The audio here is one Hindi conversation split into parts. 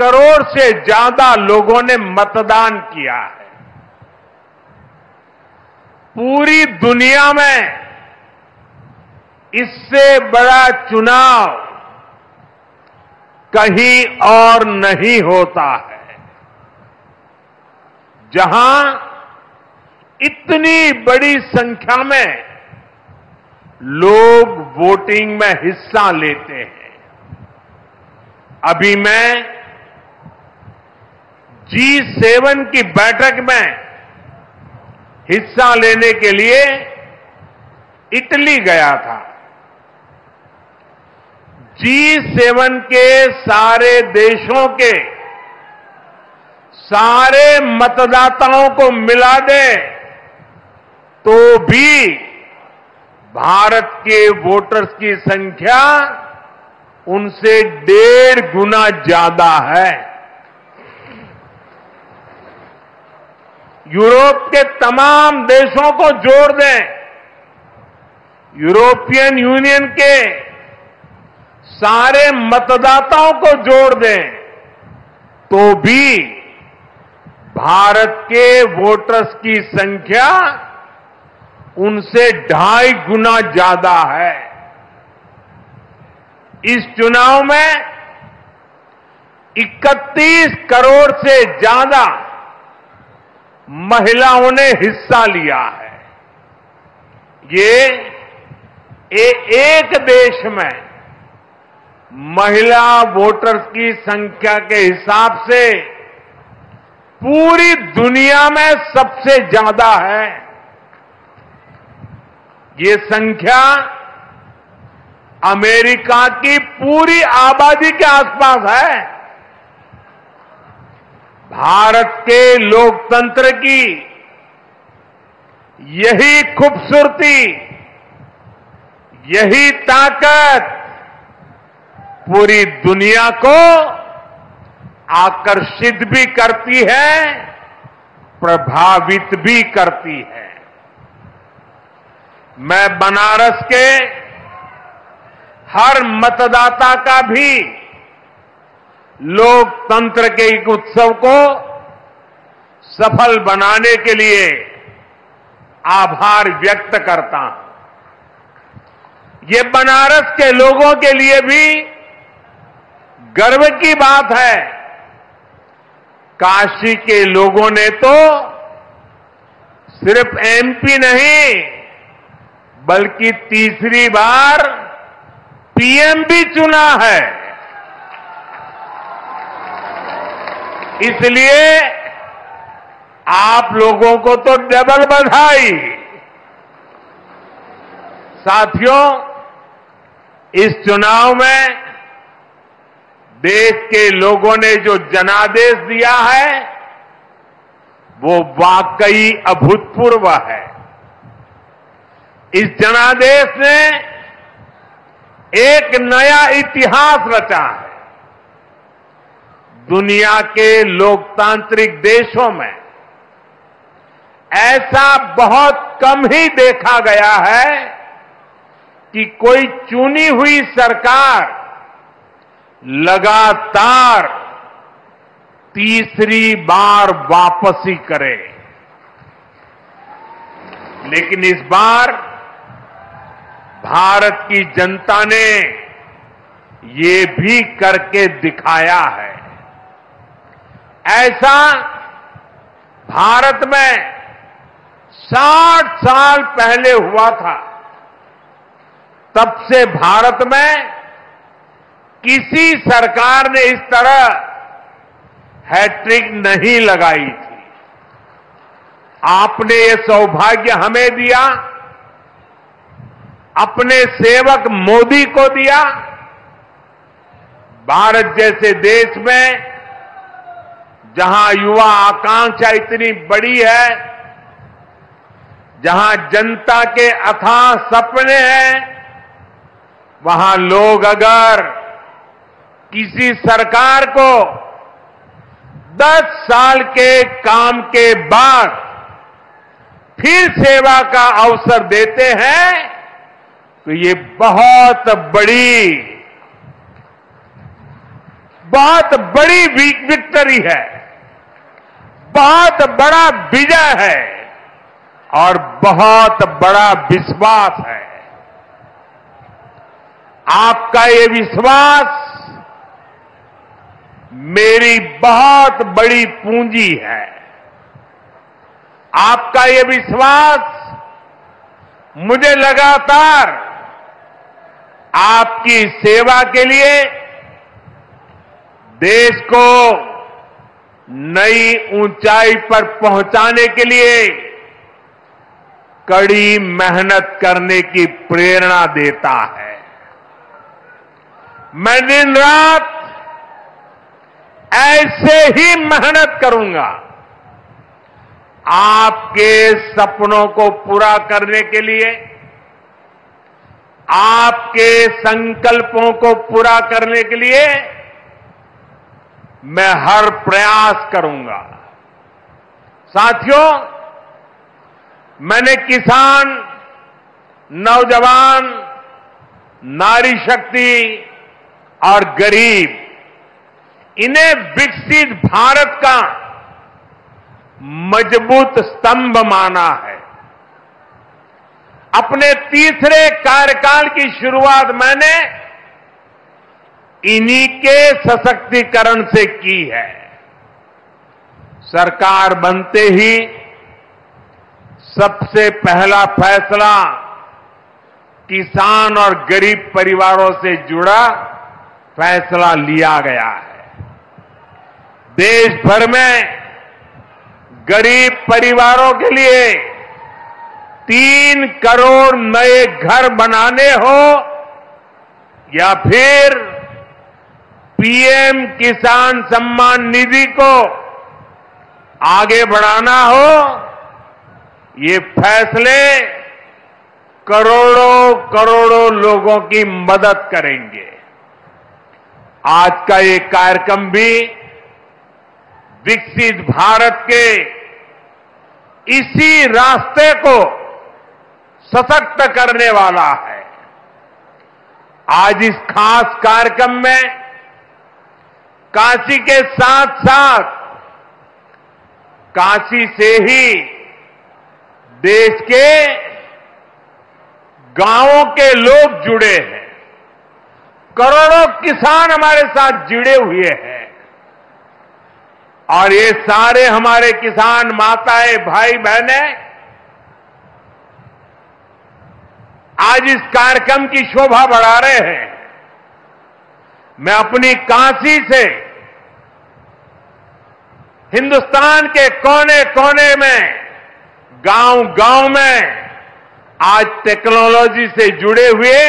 करोड़ से ज्यादा लोगों ने मतदान किया है। पूरी दुनिया में इससे बड़ा चुनाव कहीं और नहीं होता है, जहां इतनी बड़ी संख्या में लोग वोटिंग में हिस्सा लेते हैं। अभी मैं G7 की बैठक में हिस्सा लेने के लिए इटली गया था। G7 के सारे देशों के सारे मतदाताओं को मिला दें तो भी भारत के वोटर्स की संख्या उनसे 1.5 गुना ज्यादा है। यूरोप के तमाम देशों को जोड़ दें, यूरोपियन यूनियन के सारे मतदाताओं को जोड़ दें तो भी भारत के वोटर्स की संख्या उनसे 2.5 गुना ज्यादा है। इस चुनाव में 31 करोड़ से ज्यादा महिलाओं ने हिस्सा लिया है। ये एक देश में महिला वोटर्स की संख्या के हिसाब से पूरी दुनिया में सबसे ज्यादा है। ये संख्या अमेरिका की पूरी आबादी के आसपास है। भारत के लोकतंत्र की यही खूबसूरती, यही ताकत पूरी दुनिया को आकर्षित भी करती है, प्रभावित भी करती है। मैं बनारस के हर मतदाता का भी लोकतंत्र के एक उत्सव को सफल बनाने के लिए आभार व्यक्त करता हूं। ये बनारस के लोगों के लिए भी गर्व की बात है। काशी के लोगों ने तो सिर्फ MP नहीं बल्कि तीसरी बार PM भी चुना है। इसलिए आप लोगों को तो डबल बधाई। साथियों, इस चुनाव में देश के लोगों ने जो जनादेश दिया है वो वाकई अभूतपूर्व है। इस जनादेश ने एक नया इतिहास रचा है। दुनिया के लोकतांत्रिक देशों में ऐसा बहुत कम ही देखा गया है कि कोई चुनी हुई सरकार लगातार तीसरी बार वापसी करे। लेकिन इस बार भारत की जनता ने ये भी करके दिखाया है। ऐसा भारत में 60 साल पहले हुआ था। तब से भारत में किसी सरकार ने इस तरह हैट्रिक नहीं लगाई थी। आपने ये सौभाग्य हमें दिया, अपने सेवक मोदी को दिया। भारत जैसे देश में जहां युवा आकांक्षा इतनी बड़ी है, जहां जनता के अथाह सपने हैं, वहां लोग अगर किसी सरकार को 10 साल के काम के बाद फिर सेवा का अवसर देते हैं तो ये बहुत बड़ी बहुत बड़ी विक्ट्री है, बहुत बड़ा विजय है और बहुत बड़ा विश्वास है। आपका ये विश्वास मेरी बहुत बड़ी पूंजी है। आपका ये विश्वास मुझे लगातार आपकी सेवा के लिए देश को नई ऊंचाई पर पहुंचाने के लिए कड़ी मेहनत करने की प्रेरणा देता है। मैं दिन रात ऐसे ही मेहनत करूंगा आपके सपनों को पूरा करने के लिए, आपके संकल्पों को पूरा करने के लिए मैं हर प्रयास करूंगा। साथियों, मैंने किसान, नौजवान, नारी शक्ति और गरीब, इन्हें विकसित भारत का मजबूत स्तंभ माना है। अपने तीसरे कार्यकाल की शुरुआत मैंने इन्हीं के सशक्तिकरण से की है। सरकार बनते ही सबसे पहला फैसला किसान और गरीब परिवारों से जुड़ा फैसला लिया गया है। देश भर में गरीब परिवारों के लिए 3 करोड़ नए घर बनाने हो या फिर पीएम किसान सम्मान निधि को आगे बढ़ाना हो, ये फैसले करोड़ों करोड़ों लोगों की मदद करेंगे। आज का ये कार्यक्रम भी विकसित भारत के इसी रास्ते को सशक्त करने वाला है। आज इस खास कार्यक्रम में काशी के साथ साथ काशी से ही देश के गांवों के लोग जुड़े हैं। करोड़ों किसान हमारे साथ जुड़े हुए हैं और ये सारे हमारे किसान माताएं, भाई बहनें आज इस कार्यक्रम की शोभा बढ़ा रहे हैं। मैं अपनी काशी से हिंदुस्तान के कोने कोने में, गांव गांव में आज टेक्नोलॉजी से जुड़े हुए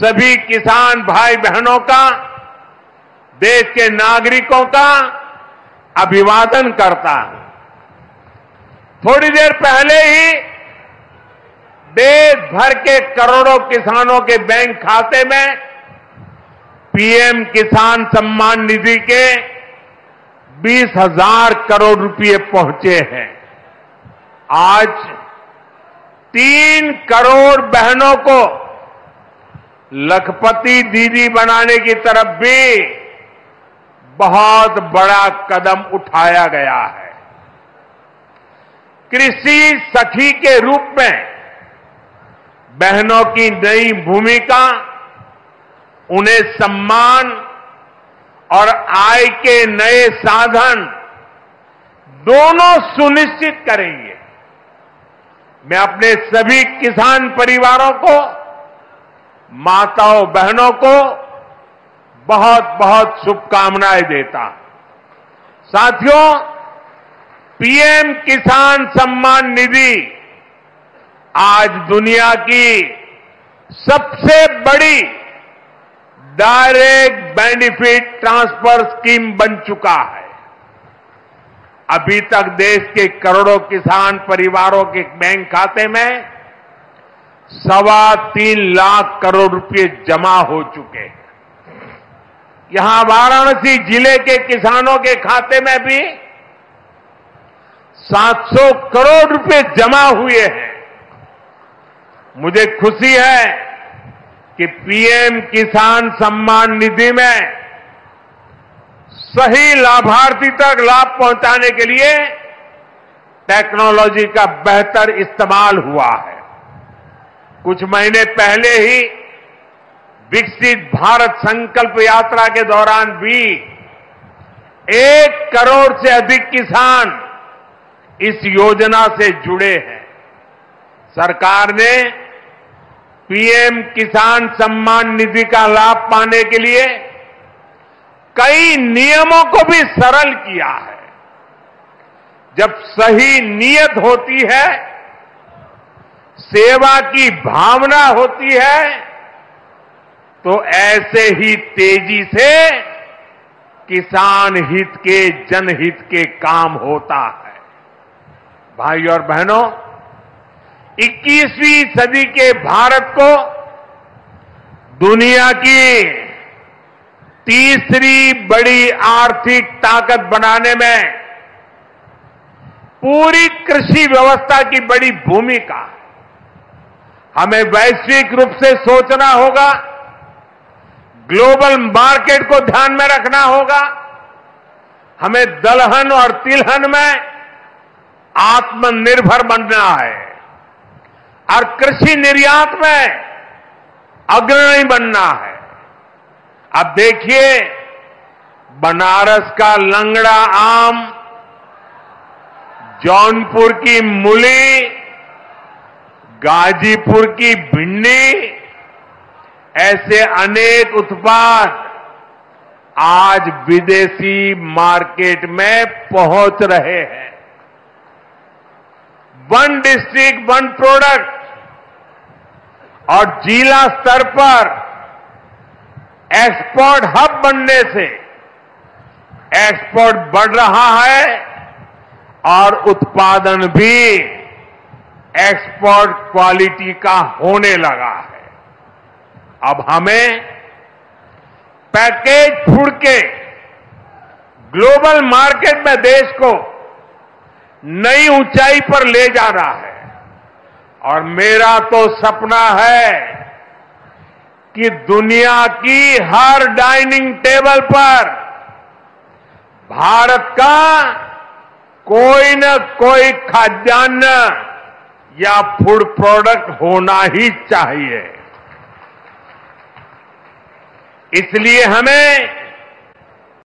सभी किसान भाई बहनों का, देश के नागरिकों का अभिवादन करता हूं। थोड़ी देर पहले ही देश भर के करोड़ों किसानों के बैंक खाते में पीएम किसान सम्मान निधि के 20,000 करोड़ रुपए पहुंचे हैं। आज 3 करोड़ बहनों को लखपति दीदी बनाने की तरफ भी बहुत बड़ा कदम उठाया गया है। कृषि सखी के रूप में बहनों की नई भूमिका, उन्हें सम्मान और आय के नए साधन दोनों सुनिश्चित करेंगे। मैं अपने सभी किसान परिवारों को, माताओं बहनों को बहुत बहुत शुभकामनाएं देता। साथियों, पीएम किसान सम्मान निधि आज दुनिया की सबसे बड़ी डायरेक्ट बेनिफिट ट्रांसफर स्कीम बन चुका है। अभी तक देश के करोड़ों किसान परिवारों के बैंक खाते में 3.25 लाख करोड़ रुपए जमा हो चुके हैं। यहां वाराणसी जिले के किसानों के खाते में भी 700 करोड़ रुपए जमा हुए हैं। मुझे खुशी है कि पीएम किसान सम्मान निधि में सही लाभार्थी तक लाभ पहुंचाने के लिए टेक्नोलॉजी का बेहतर इस्तेमाल हुआ है। कुछ महीने पहले ही विकसित भारत संकल्प यात्रा के दौरान भी 1 करोड़ से अधिक किसान इस योजना से जुड़े हैं। सरकार ने पीएम किसान सम्मान निधि का लाभ पाने के लिए कई नियमों को भी सरल किया है। जब सही नीयत होती है, सेवा की भावना होती है, तो ऐसे ही तेजी से किसान हित के, जनहित के काम होता है। भाइयों और बहनों, 21वीं सदी के भारत को दुनिया की 3री बड़ी आर्थिक ताकत बनाने में पूरी कृषि व्यवस्था की बड़ी भूमिका है। हमें वैश्विक रूप से सोचना होगा, ग्लोबल मार्केट को ध्यान में रखना होगा, हमें दलहन और तिलहन में आत्मनिर्भर बनना है और कृषि निर्यात में अग्रणी बनना है। अब देखिए, बनारस का लंगड़ा आम, जौनपुर की मूली, गाजीपुर की भिंडी, ऐसे अनेक उत्पाद आज विदेशी मार्केट में पहुंच रहे हैं। वन डिस्ट्रिक्ट वन प्रोडक्ट और जिला स्तर पर एक्सपोर्ट हब बनने से एक्सपोर्ट बढ़ रहा है और उत्पादन भी एक्सपोर्ट क्वालिटी का होने लगा है। अब हमें पैकेज फूड के ग्लोबल मार्केट में देश को नई ऊंचाई पर ले जाना है और मेरा तो सपना है कि दुनिया की हर डाइनिंग टेबल पर भारत का कोई न कोई खाद्यान्न या फूड प्रोडक्ट होना ही चाहिए। इसलिए हमें